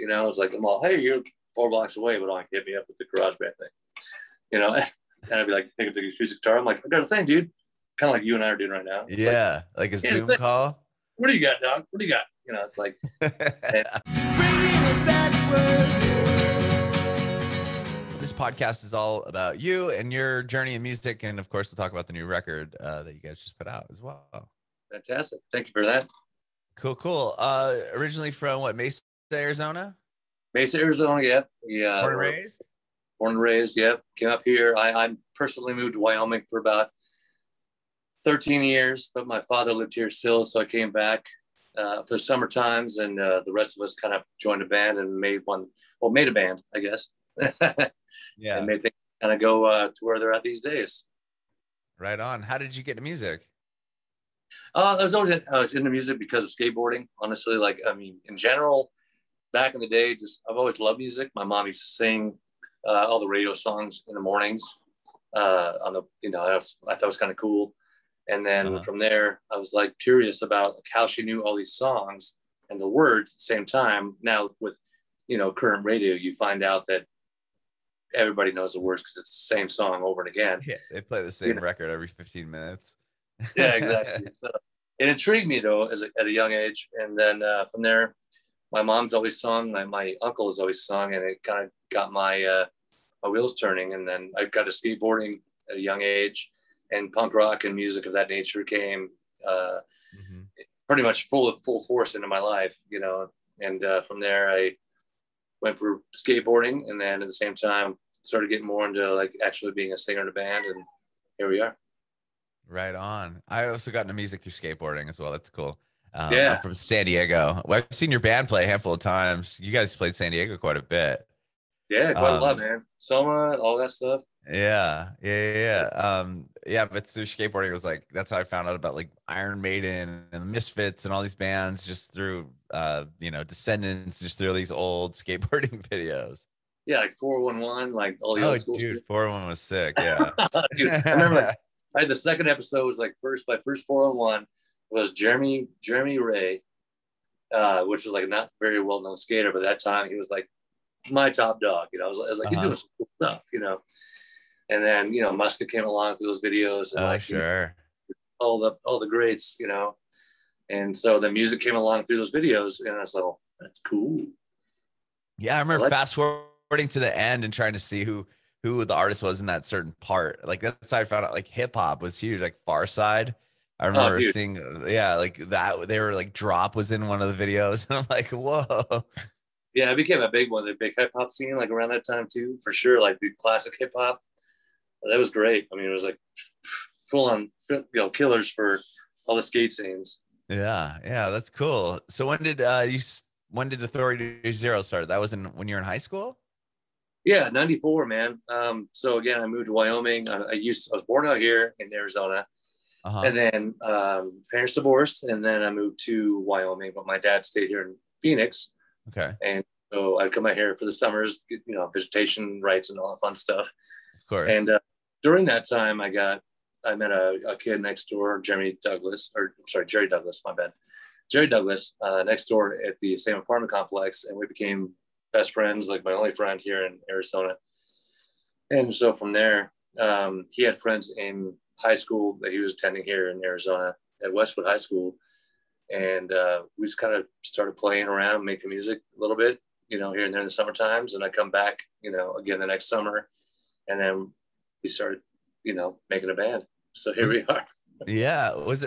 you know, it's like, I'm all, hey, you're 4 blocks away, but like, hit me up with the GarageBand thing, you know, and I'd be like, pick up the acoustic guitar. I'm like, I got a thing, dude. Kind of like you and I are doing right now. It's yeah, like a Zoom call. What do you got, dog? What do you got? You know, it's like. This podcast is all about you and your journey in music, and of course, we'll talk about the new record that you guys just put out as well. Fantastic! Thank you for that. Cool, cool. Originally from what, Mesa, Arizona? Mesa, Arizona. Yep. Yeah. Born and raised. Born and raised. Yep. Came up here. I personally moved to Wyoming for about 13 years, but my father lived here still, so I came back for summer times, and the rest of us kind of joined a band and made a band, I guess. Yeah, and made things kind of go to where they're at these days. Right on. How did you get to music? I was into music because of skateboarding. Honestly, like, I mean, in general, back in the day, just I've always loved music. My mom used to sing all the radio songs in the mornings. I thought it was kind of cool. And then from there, I was like curious about like, how she knew all these songs and the words at the same time. Now with, you know, current radio, you find out that everybody knows the words because it's the same song over and again. Yeah, they play the same record every 15 minutes. Yeah, exactly. So it intrigued me though at a young age. And then from there, my mom's always sung, my uncle has always sung, and it kind of got my wheels turning. And then I got to skateboarding at a young age. And punk rock and music of that nature came pretty much full force into my life, you know. And from there, I went for skateboarding, and then at the same time, started getting more into like actually being a singer in a band. And here we are. Right on. I also got into music through skateboarding as well. That's cool. Yeah. I'm from San Diego. Well, I've seen your band play a handful of times. You guys played San Diego quite a bit. Yeah, quite a lot, man. Soma, all that stuff. Yeah, but through skateboarding, it was like, that's how I found out about like Iron Maiden and the Misfits and all these bands, just through Descendants, just through these old skateboarding videos. Yeah, like 411, like all the old school. Dude, 411 was sick. Yeah. Dude, I remember like, I had the second episode was like my first 411 was Jeremy Ray, which was like not very well known skater, but at that time he was like my top dog, you know. I was like, he's doing some cool stuff, you know. And then, you know, Muska came along through those videos and like, sure, you know, all the greats, you know. And so the music came along through those videos, and I was like, oh, that's cool. Yeah, I remember fast forwarding to the end and trying to see who the artist was in that certain part. Like that's how I found out like hip hop was huge, like Far Side. I remember seeing, yeah, like that they were like Drop was in one of the videos, and I'm like, whoa. Yeah, it became a big one, the big hip hop scene, like around that time too, for sure. Like the classic hip hop. That was great. I mean, it was like full on, you know, killers for all the skate scenes. Yeah, that's cool. So when did Authority Zero start? That was when you were in high school? Yeah, 94, man. So again, I moved to Wyoming. I was born out here in Arizona, and then parents divorced, and then I moved to Wyoming. But my dad stayed here in Phoenix. Okay. And so I'd come out here for the summers, you know, vegetation rights and all that fun stuff. Of course. And during that time, I met a kid next door, Jerry Douglas, my bad. Jerry Douglas next door at the same apartment complex. And we became best friends, like my only friend here in Arizona. And so from there, he had friends in high school that he was attending here in Arizona at Westwood High School. And we just kind of started playing around, making music a little bit, you know, here and there in the summer times. And I come back, you know, again the next summer. And then we started, you know, making a band. So here we are. Yeah. Was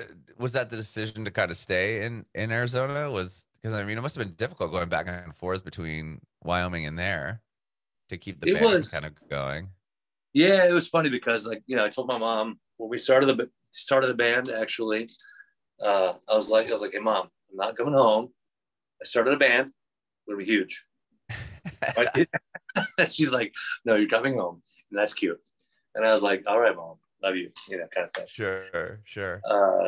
that the decision to kind of stay in Arizona? Because I mean, it must have been difficult going back and forth between Wyoming and there to keep the band kind of going. Yeah, it was funny because, like, you know, I told my mom when we started the band, actually, I was like, hey, Mom, I'm not coming home. I started a band. It'll be huge. She's like, no, you're coming home, and that's cute. And I was like, all right, Mom, love you, you know, kind of thing. Sure.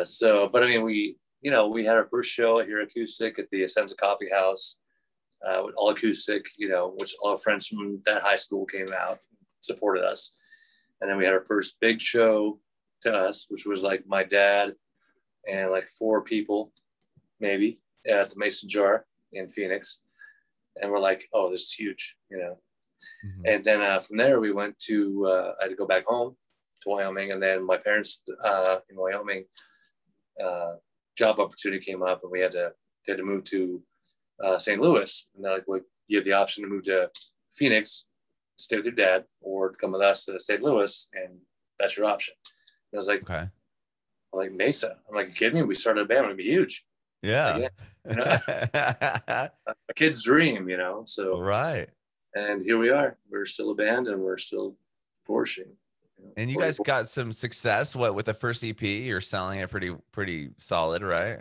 So, but I mean, we had our first show here acoustic at the Ascensa Coffeehouse, with all acoustic, you know, which all friends from that high school came out, supported us. And then we had our first big show to us, which was like my dad and like 4 people, maybe, at the Mason Jar in Phoenix. and we're like, oh, this is huge, you know. Mm-hmm. And then from there, we went to, I had to go back home to Wyoming, and then my parents in Wyoming, job opportunity came up, and we had to move to St. Louis. And they're like, well, you have the option to move to Phoenix, stay with your dad, or come with us to St. Louis, and that's your option. And I was like, okay. I'm like, Mesa. I'm like, you kidding me? We started a band, it'd be huge. Yeah. You know? A kid's dream, you know? So, right. And here we are. We're still a band, and we're still flourishing. You know, and you guys got some success. What, with the first EP, you're selling it pretty solid, right?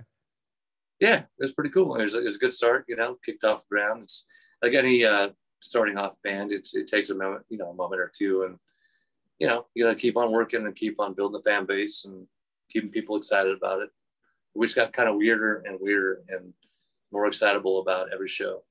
Yeah, it was pretty cool. It was a good start, you know, kicked off the ground. It's like any starting off band, it takes a moment, you know, a moment or two. And, you know, you got to keep on working and keep on building the fan base and keeping people excited about it, which got kind of weirder and weirder and more excitable about every show.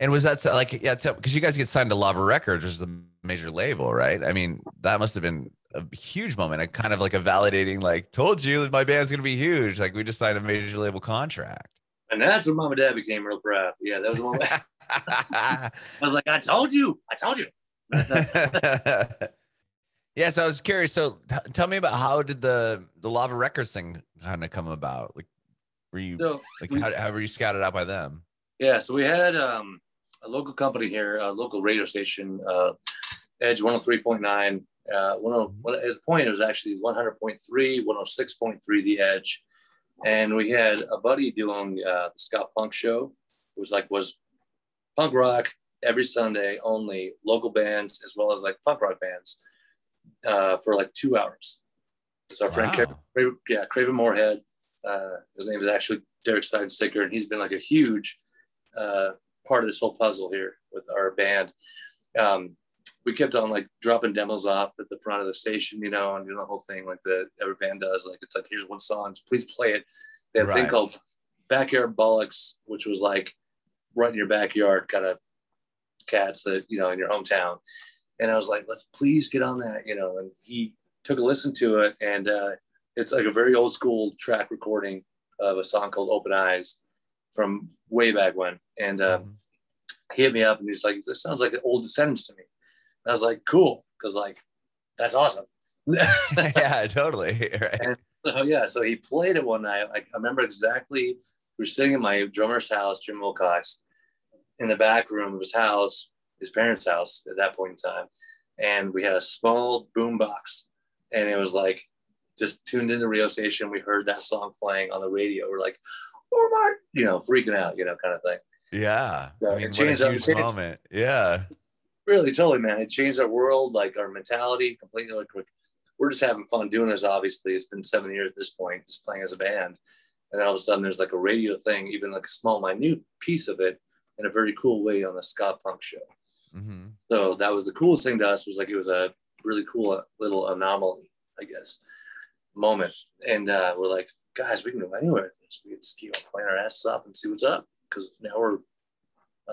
And was that like, yeah, because you guys get signed to Lava Records, which is a major label, right? I mean, that must have been a huge moment, a kind of like a validating, like, told you my band's going to be huge. Like, we just signed a major label contract. And that's when mom and dad became real proud. Yeah, that was the moment. I was like, I told you. Yeah, so I was curious. So tell me about how did the Lava Records thing kind of come about? Like, were you how were you scouted out by them? Yeah, so we had a local company here, a local radio station, Edge 103.9. At the point, it was actually 100.3, 106.3, The Edge. And we had a buddy doing the Scott Punk show. It was punk rock every Sunday, only local bands as well as like punk rock bands for like 2 hours. It's our friend, Craven Moorhead. His name is actually Derek Steinsticker, and he's been like a huge part of this whole puzzle here with our band. We kept on like dropping demos off at the front of the station, you know, and doing the whole thing like that every band does. Like, it's like, here's one song, please play it. They had a thing called Backyard Bollocks, which was like right in your backyard, kind of cats that, you know, in your hometown. And I was like, let's please get on that, you know. And he took a listen to it, and it's like a very old school track recording of a song called Open Eyes from way back when. And he hit me up, and he's like, this sounds like an old Descendants to me. I was like, cool, because like, that's awesome. Yeah, totally. Right. And so yeah, so he played it one night. I remember exactly, we were sitting in my drummer's house, Jim Wilcox, in the back room of his house, his parents' house at that point in time. And we had a small boom box, and it was like, just tuned in the radio station. We heard that song playing on the radio. We're like, oh my, you know, freaking out, you know, kind of thing. Yeah. So I mean, huge moment. Yeah. Really, totally, man. It changed our world, like our mentality completely. Like, we're just having fun doing this. Obviously, it's been 7 years at this point, just playing as a band. And then all of a sudden, there's like a radio thing, even like a small, minute piece of it, in a very cool way on the Scott Punk show. Mm-hmm. So that was the coolest thing to us. Was like, it was a really cool little anomaly, I guess, moment. And we're like, guys, we can go anywhere with this. We can just keep playing our asses off and see what's up, because now we're on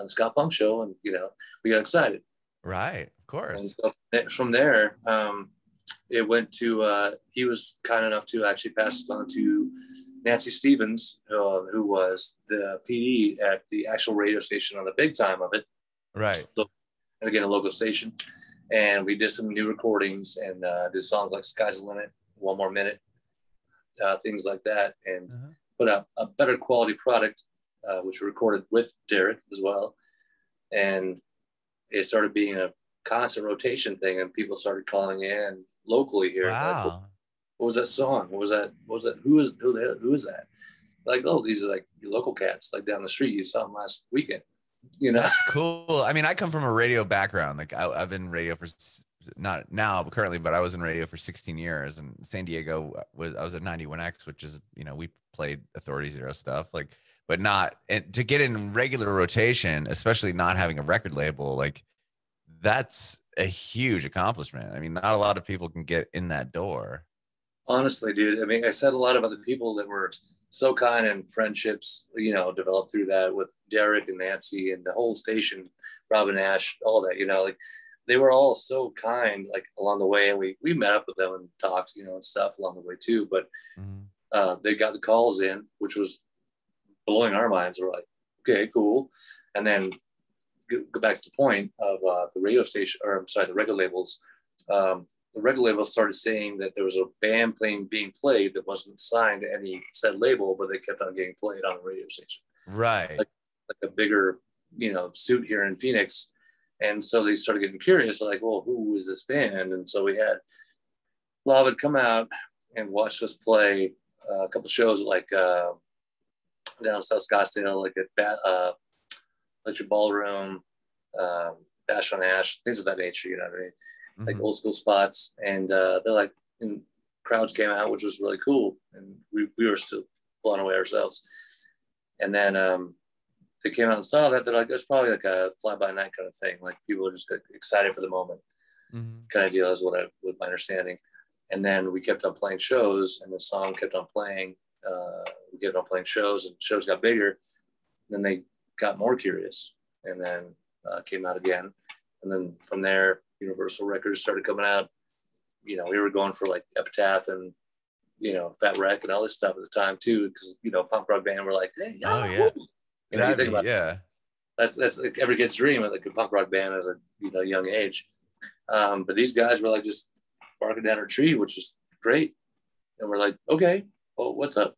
the Scott Punk show, and you know, we got excited. Right, of course. And so from there, it went to, he was kind enough to actually pass it on to Nancy Stevens, who was the PD at the actual radio station on the big time of it. Right. And again, a local station. And we did some new recordings, and did songs like Sky's the Limit, One More Minute, things like that. And put out a better quality product, which we recorded with Derek as well. And it started being a constant rotation thing, and people started calling in locally here. Wow. Like, what was that song? What was that? Who is that? Like, oh, these are like your local cats, like down the street. You saw them last weekend, you know? That's cool. I mean, I come from a radio background. Like I've been radio for, not now, but currently, but I was in radio for 16 years, and San Diego I was at 91X, which is, you know, we played Authority Zero stuff, like, but not, and to get in regular rotation, especially not having a record label, like that's a huge accomplishment. I mean, not a lot of people can get in that door. Honestly, dude, I mean, I said a lot of other people that were so kind, and friendships, you know, developed through that with Derek and Nancy and the whole station, Robin Ash, all that, you know, like they were all so kind, like along the way. And we met up with them and talked, you know, and stuff along the way too, but they got the calls in, which was blowing our minds. We're like, okay, cool. And then go back to the point of the radio station, or I'm sorry, the record labels. The record labels started saying that there was a band being played that wasn't signed to any said label, but they kept on getting played on the radio station. Right. Like a bigger, you know, suit here in Phoenix. And so they started getting curious, like, well, who is this band? And so we had Lava come out and watch us play a couple shows, like down South Scottsdale, like at Electric Ballroom, Bash on Ash, things of that nature, you know what I mean? Mm-hmm. Like old school spots. And they're like, and crowds came out, which was really cool. And we were still blown away ourselves. And then they came out and saw that, they're like, it's probably like a fly-by-night kind of thing. Like people are just like, excited for the moment. Mm-hmm. Kind of deal is what I, with my understanding. And then we kept on playing shows, and the song kept on playing. We kept on playing shows, and shows got bigger. Then they got more curious, and then came out again. And then from there, Universal Records started coming out. You know, we were going for like Epitaph and, you know, Fat Wreck and all this stuff at the time too, because, you know, punk rock band were like, hey, oh yeah, you know, think about yeah. That's like every kid's dream, like a punk rock band as a, you know, young age. But these guys were like just barking down a tree, which is great. And we're like, okay, well, what's up?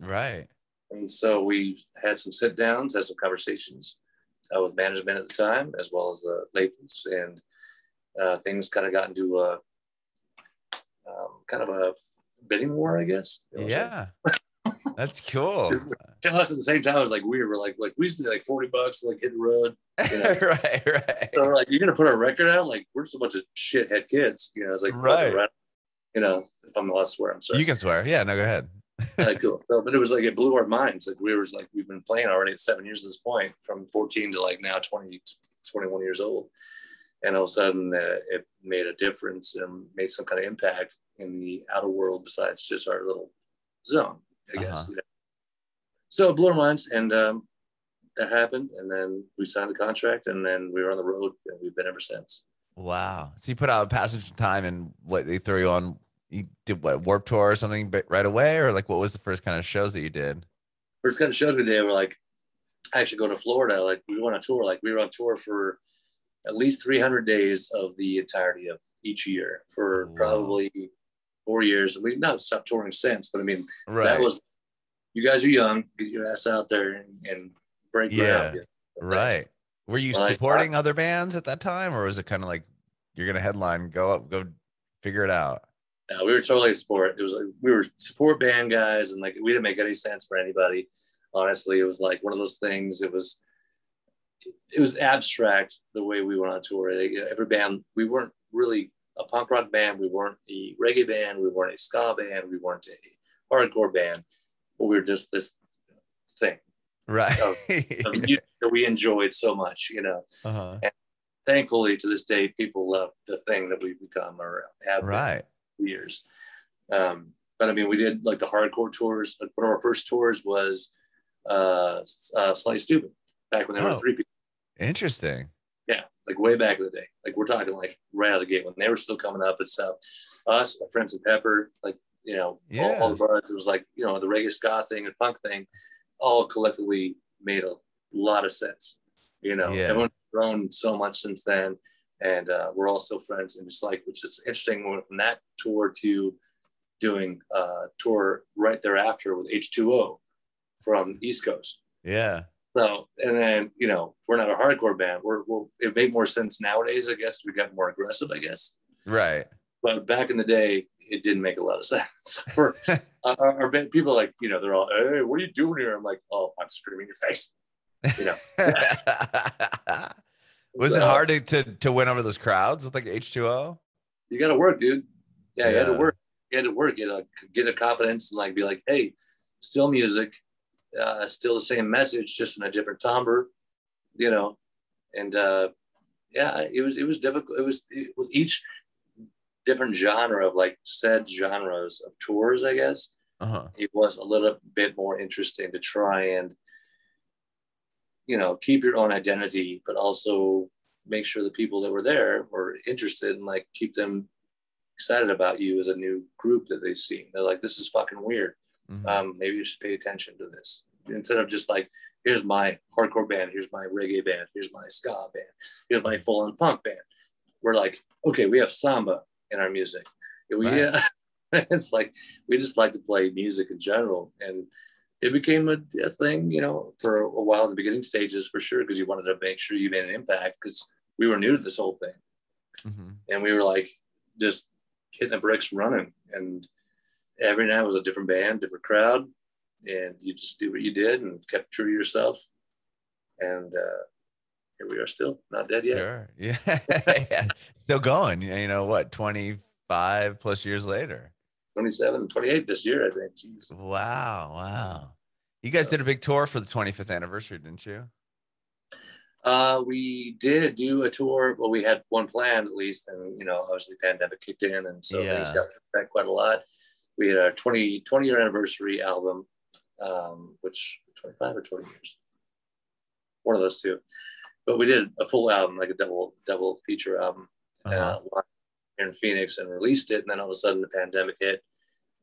Right. And so we had some sit downs, had some conversations with management at the time, as well as the labels, and things kind of got into a kind of a bidding war, I guess. Yeah, that's cool. Tell us at the same time, it was like weird. We're like we used to do like $40 to like hit the road. You know? Right, right. So we're like, you're gonna put our record out? Like we're just a bunch of shithead kids, you know? It's like right. You know, if I'm allowed to swear, I'm sorry. You can swear. Yeah, no, go ahead. Cool. So, but it was like it blew our minds. Like we were like we've been playing already at 7 years at this point, from 14 to like now 20, 21 years old. And all of a sudden, it made a difference and made some kind of impact in the outer world besides just our little zone, I guess. You know? So it blew our minds, and that happened. And then we signed the contract, and then we were on the road, and we've been ever since. Wow. So you put out Passage of Time, and what they threw you on, you did what, Warped Tour or something right away? Or like, what was the first kind of shows that you did? First kind of shows we did were like, actually going to Florida. Like, we went on tour. Like, we were on tour for at least 300 days of the entirety of each year for probably 4 years. We've not stopped touring since, but I mean, that was, you guys are young, get your ass out there and break ground. Yeah. Right. Were you supporting other bands at that time, or was it kind of like, you're going to headline, go up, go figure it out? No, we were totally a support. It was like, we were support band guys, and like, we didn't make any sense for anybody. Honestly, it was like one of those things. It was abstract the way we went on tour. Every band, we weren't really a punk rock band. We weren't a reggae band. We weren't a ska band. We weren't a hardcore band. But we were just this thing, right? Of music that we enjoyed so much, you know. And thankfully, to this day, people love the thing that we've become or have been for years. But I mean, we did like the hardcore tours. Like, one of our first tours was Slightly Stupid, back when there were three people. Interesting. Yeah, like way back in the day. Like we're talking like right out of the gate when they were still coming up. It's us, Friends and Pepper, like, you know, all the buds. It was like, you know, the reggae ska thing and punk thing all collectively made a lot of sense. You know, everyone's grown so much since then. And we're all still friends. And it's like, which is interesting, we went from that tour to doing a tour right thereafter with H2O from the East Coast. Yeah. So, and then, you know, we're not a hardcore band. It made more sense nowadays, I guess. We got more aggressive, I guess. Right. But back in the day, it didn't make a lot of sense. Our band, people like, you know, they're all, hey, what are you doing here? I'm like, oh, I'm screaming in your face. You know. Was it hard to win over those crowds with like H2O? You got to work, dude. Yeah, you had to work. You had to work. You know, like, get the confidence and like be like, hey, still music. Still the same message, just in a different timbre, you know. And yeah, it was difficult. It was with each different genre of like said genres of tours, I guess. It was a little bit more interesting to try and, you know, keep your own identity, but also make sure the people that were there were interested and like keep them excited about you as a new group that they've seen. They're like, this is fucking weird. Maybe you should pay attention to this instead of just like here's my hardcore band, here's my reggae band, here's my ska band, here's my full-on punk band. We're like, okay, we have samba in our music. Right. It's like, we just like to play music in general. And it became a thing, you know, for a while in the beginning stages, for sure, because you wanted to make sure you made an impact, because we were new to this whole thing. Mm-hmm. And we were like, just hitting the bricks running. And every night was a different band, different crowd. And you just do what you did and kept true to yourself. And here we are still, not dead yet. Sure. Yeah. Yeah. Still going, you know, what, 25 plus years later? 27, 28 this year, I think. Jeez. Wow. Wow. You guys did a big tour for the 25th anniversary, didn't you? We did do a tour. Well, we had one planned at least. And, you know, obviously the pandemic kicked in. And so things got back quite a lot. We had our 20-year anniversary album, which 25 or 20 years, one of those two. But we did a full album, like a double feature album, here in Phoenix, and released it. And then all of a sudden the pandemic hit,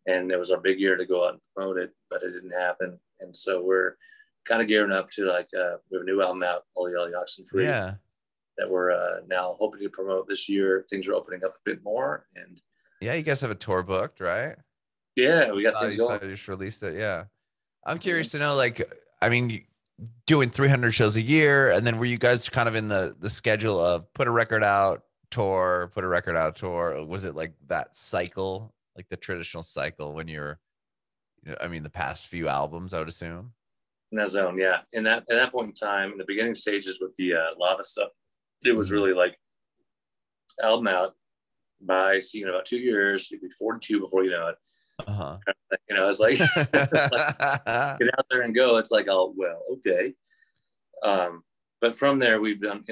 and it was our big year to go out and promote it, but it didn't happen. And so we're kind of gearing up to, like, we have a new album out, Ollie Ollie Oxen Free, that we're now hoping to promote this year. Things are opening up a bit more, and you guys have a tour booked, right? Yeah, we got things going. I just released it. Yeah, I'm curious to know, like, I mean, doing 300 shows a year, and then were you guys kind of in the schedule of put a record out, tour, put a record out, tour? Was it like that cycle, like the traditional cycle when you're, you know, I mean, the past few albums, I would assume. In that zone, yeah. In that at that point in time, in the beginning stages with the Lava stuff, it was really like album out by, see, in about 2 years, you'd be 42 before you know it. You know, it's like, get out there and go. It's like, oh, well, okay. But from there, we've done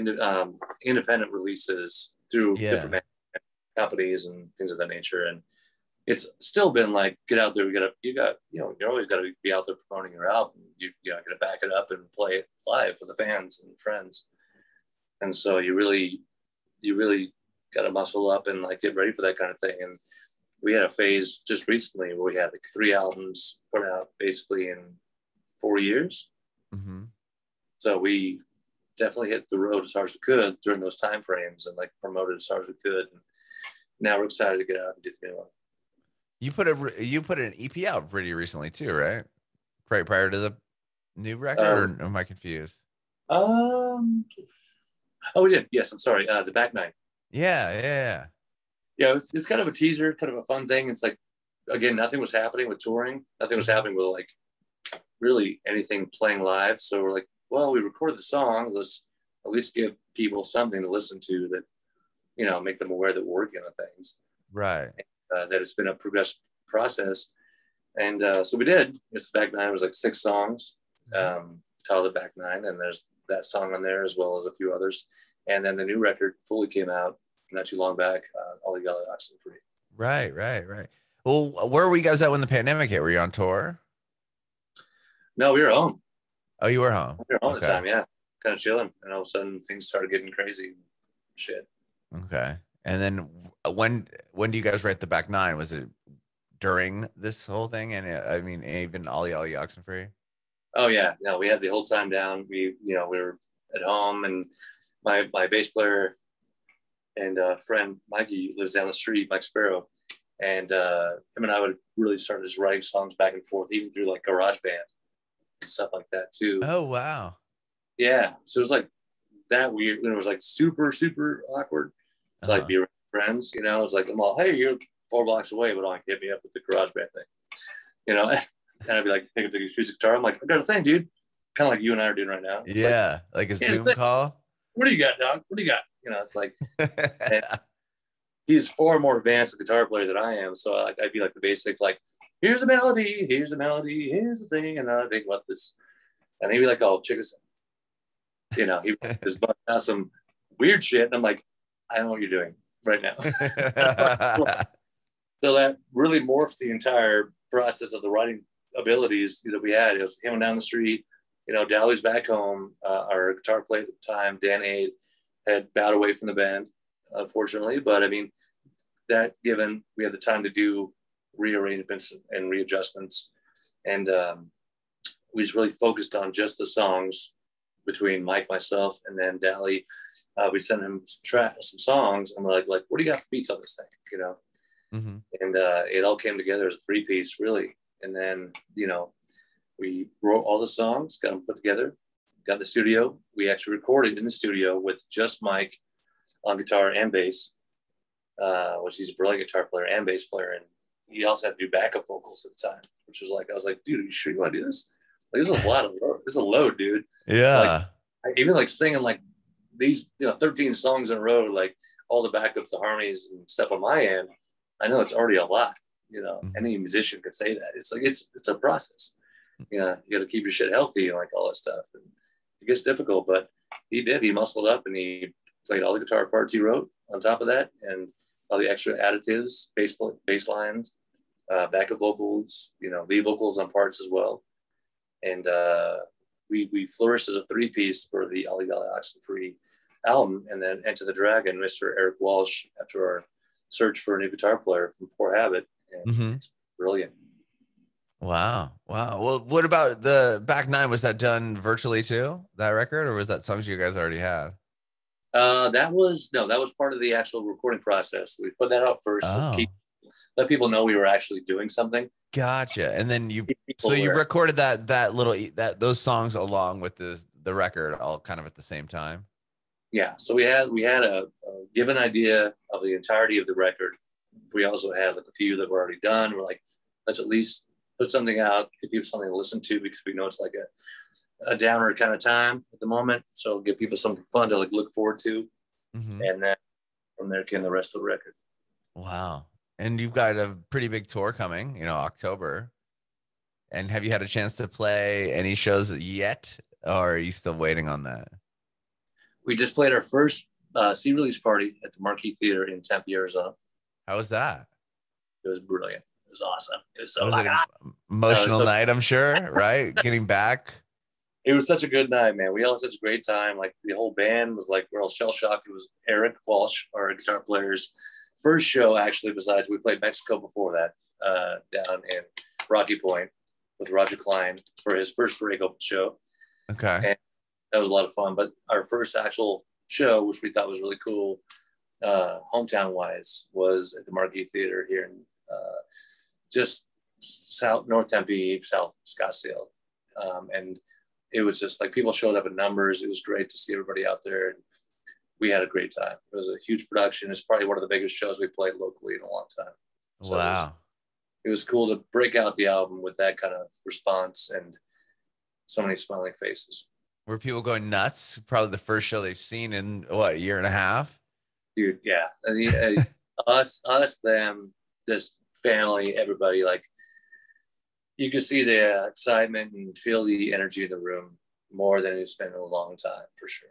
independent releases through different companies and things of that nature. And it's still been like, get out there. You always got to be out there promoting your album. You know, got to back it up and play it live for the fans and friends. And so you really got to muscle up and, like, get ready for that kind of thing. And we had a phase just recently where we had like 3 albums put out basically in 4 years. So we definitely hit the road as hard as we could during those time frames, and like promoted as hard as we could. And now we're excited to get out and do the new one. You put an EP out pretty recently too, right? Right prior to the new record, or am I confused? Oh, we did. Yes, I'm sorry. The Back Nine. Yeah. Yeah, it's kind of a teaser, kind of a fun thing. It's like, again, nothing was happening with touring. Nothing was happening with, like, really anything playing live. So we're like, well, we recorded the song. Let's at least give people something to listen to that, you know, make them aware that we're working on things. Right. And, that it's been a progressive process. And so we did. It's Back Nine. It was like 6 songs, titled The Back Nine. And there's that song on there as well as a few others. And then the new record fully came out not too long back, Ollie Ollie Oxen Free. Right. Well, where were you guys at when the pandemic hit? Were you on tour? No, we were home. Oh, you were home? We were home at the time, yeah. Kind of chilling. And all of a sudden, things started getting crazy. Shit. Okay. And then when do you guys write The Back Nine? Was it during this whole thing? And I mean, even Ollie Ollie Oxen Free? Oh, yeah. No, we had the whole time down. We were at home, and my bass player and a friend, Mikey, lives down the street, Mike Sparrow. And him and I would really start just writing songs back and forth, even through like GarageBand, stuff like that too. Oh, wow. Yeah. So it was like that weird, and it was like super, super awkward to like be around friends, you know. It's like, I'm all, hey, you're 4 blocks away, but like, hit me up with the GarageBand thing, you know. And I'd be like, pick up the acoustic guitar. I'm like, I got a thing, dude. Kind of like you and I are doing right now. It's like a Zoom call. What do you got, dog? What do you got? You know, it's like, he's far more advanced a guitar player than I am. So I'd be like the basic, like, here's a melody, here's the thing. And I think, what this? And he'd be like, oh, check this out. You know, he was doing some weird shit. And I'm like, I don't know what you're doing right now. So that really morphed the entire process of the writing abilities that we had. It was him down the street. You know, Dalley's back home. Our guitar player at the time, Dan A., had bowed away from the band, unfortunately. But I mean, that given, we had the time to do rearrangements and readjustments. And we just really focused on just the songs between Mike, myself, and then Dally. We sent him some songs, and we're like, what do you got for beats on this thing, you know? Mm-hmm. And it all came together as a three-piece, really. And then, you know, we wrote all the songs, got them put together, got the studio. We actually recorded in the studio with just Mike on guitar and bass, which he's a brilliant guitar player and bass player, and he also had to do backup vocals at the time, which was like, I was like, dude, are you sure you want to do this? Like, this is a lot of load. This is a load, dude. Yeah. Like, even like singing like these, you know, 13 songs in a row, like all the backups, the harmonies and stuff on my end. I know it's already a lot, you know, any musician could say that. It's like, it's a process, you know, you got to keep your shit healthy and like all that stuff. And it gets difficult, but he did, he muscled up and he played all the guitar parts he wrote on top of that. And all the extra additives, bass lines, backup vocals, you know, lead vocals on parts as well. And we flourished as a three-piece for the Ollie Ollie Oxen Free album, and then Enter the Dragon, Mr. Eric Walsh, after our search for a new guitar player from Poor Habit. And it's brilliant. Wow. Wow. Well, what about the Back Nine? Was that done virtually too, that record, or was that songs you guys already had? That was part of the actual recording process. We put that out first. Oh. Let people know we were actually doing something. Gotcha. And then you recorded those songs along with the record all kind of at the same time. Yeah. So we had a given idea of the entirety of the record. We also had like a few that were already done. We're like, let's at least put something out, give people something to listen to, because we know it's like a downer kind of time at the moment, so give people something fun to like look forward to, and then from there came the rest of the record. Wow. And you've got a pretty big tour coming, you know, October. And have you had a chance to play any shows yet, or are you still waiting on that? We just played our first sea release party at the Marquee Theater in Tempe, Arizona. How was that? It was brilliant. It was awesome. It was so emotional night, I'm sure, right? Getting back. It was such a good night, man. We all had such a great time. Like, the whole band was like, we're all shell-shocked. It was Eric Walsh, our guitar player's first show, actually, besides we played Mexico before that, down in Rocky Point with Roger Klein for his first break open show. Okay. And that was a lot of fun. But our first actual show, which we thought was really cool, hometown-wise, was at the Marquee Theater here in just south, North Tempe, south Scottsdale. And it was just like people showed up in numbers. It was great to see everybody out there. And we had a great time. It was a huge production. It's probably one of the biggest shows we played locally in a long time. So wow. It was cool to break out the album with that kind of response and so many smiling faces. Were people going nuts? Probably the first show they've seen in, what, a year and a half? Dude, yeah. I mean, us, them, this family, everybody, like, you can see the excitement and feel the energy in the room more than it's been in a long time, for sure.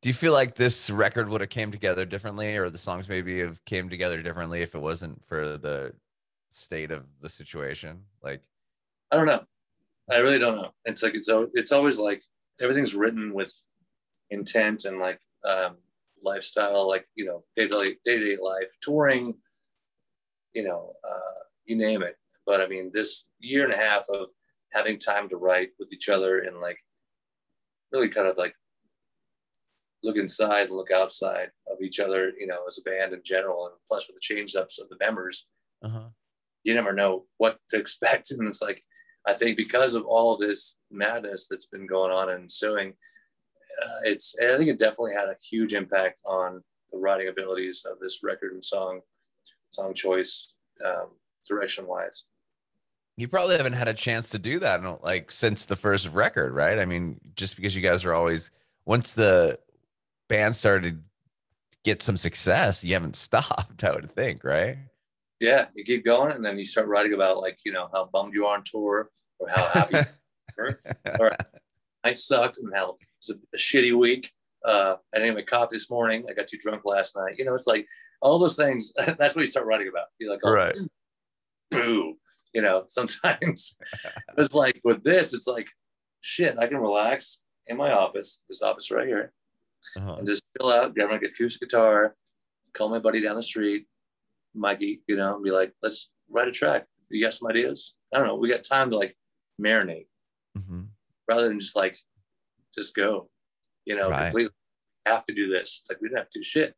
Do you feel like this record would have came together differently, or the songs maybe have came together differently if it wasn't for the state of the situation? Like, I don't know. I really don't know. It's like, it's always like everything's written with intent and like lifestyle, like, you know, day-to-day life, touring, you know, you name it. But I mean, this year and a half of having time to write with each other and like really kind of like look inside and look outside of each other, you know, as a band in general, and plus with the change ups of the members, you never know what to expect. And it's like, I think because of all this madness that's been going on and ensuing, I think it definitely had a huge impact on the writing abilities of this record and song choice, direction wise. You probably haven't had a chance to do that like since the first record, right? I mean, just because you guys are always, once the band started to get some success, you haven't stopped, I would think, right? Yeah, you keep going, and then you start writing about, like, you know, how bummed you are on tour, or how happy you are, or I sucked and how it's a shitty week. I didn't make coffee this morning. I got too drunk last night. You know, it's like all those things. That's what you start writing about. You're like, oh, right. Boo. You know, sometimes it's like with this, it's like, shit, I can relax in my office, this office right here, and just chill out, grab my acoustic guitar, call my buddy down the street, Mikey, you know, and be like, let's write a track. You got some ideas? I don't know. We got time to like marinate mm-hmm. rather than just like, just go, you know, right. completely have to do this. It's like, we don't have to do shit.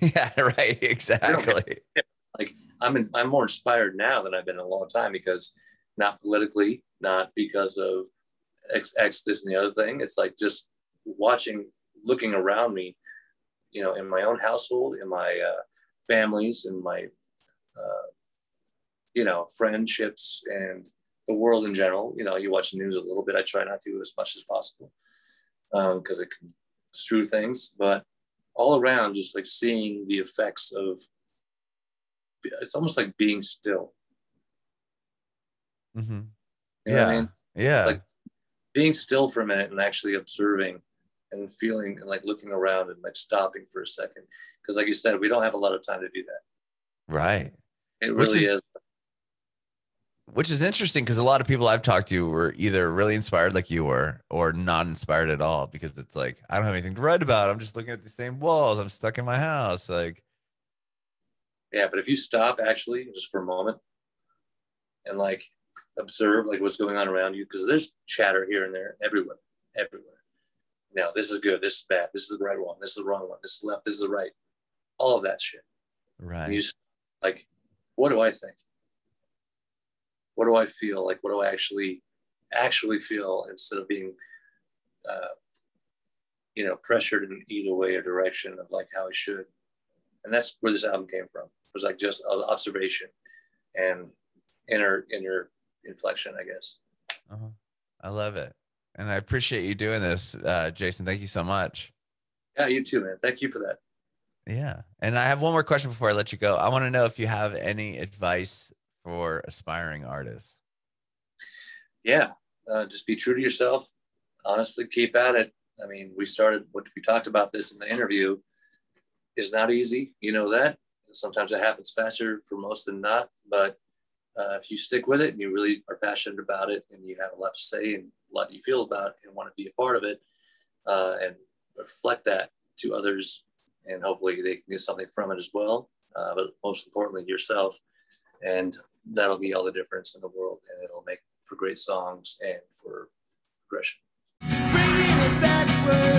Yeah, right. Exactly. Like I'm more inspired now than I've been in a long time, because not politically, not because of X, this and the other thing. It's like just watching, looking around me, you know, in my own household, in my families, in my, you know, friendships and the world in general. You know, you watch the news a little bit. I try not to as much as possible because it can strew things, but all around just like seeing the effects of, it's almost like being still. Mm-hmm. You know yeah. what I mean? Yeah. Like being still for a minute and actually observing and feeling and like looking around and like stopping for a second. Because like you said, we don't have a lot of time to do that. Right. It really is. Which is interesting, because a lot of people I've talked to were either really inspired like you were, or not inspired at all, because it's like, I don't have anything to write about. I'm just looking at the same walls. I'm stuck in my house. Like, yeah, but if you stop actually just for a moment and like observe like what's going on around you, because there's chatter here and there, everywhere. Now, this is good. This is bad. This is the right one. This is the wrong one. This is the left. This is the right. All of that shit. Right. And you just like, what do I think? What do I feel? Like, what do I actually feel, instead of being, you know, pressured in either way or direction of like how I should. And that's where this album came from. It was like just observation and inner inflection, I guess. Uh-huh. I love it. And I appreciate you doing this, Jason. Thank you so much. Yeah, you too, man. Thank you for that. Yeah. And I have one more question before I let you go. I want to know if you have any advice for aspiring artists. Yeah, just be true to yourself. Honestly, keep at it. I mean, we talked about this in the interview. It's not easy, you know that. Sometimes it happens faster for most than not, but if you stick with it and you really are passionate about it and you have a lot to say and a lot you feel about and want to be a part of it, and reflect that to others, and hopefully they can get something from it as well, but most importantly yourself. And that'll be all the difference in the world, and it'll make for great songs and for progression. Bringing it backwards.